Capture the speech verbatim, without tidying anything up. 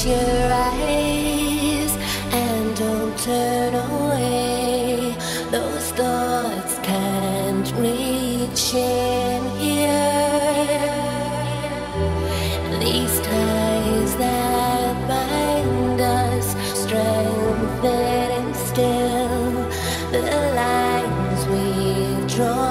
Close your eyes and don't turn away. Those thoughts can't reach in here. These ties that bind us strengthen still the lines we draw.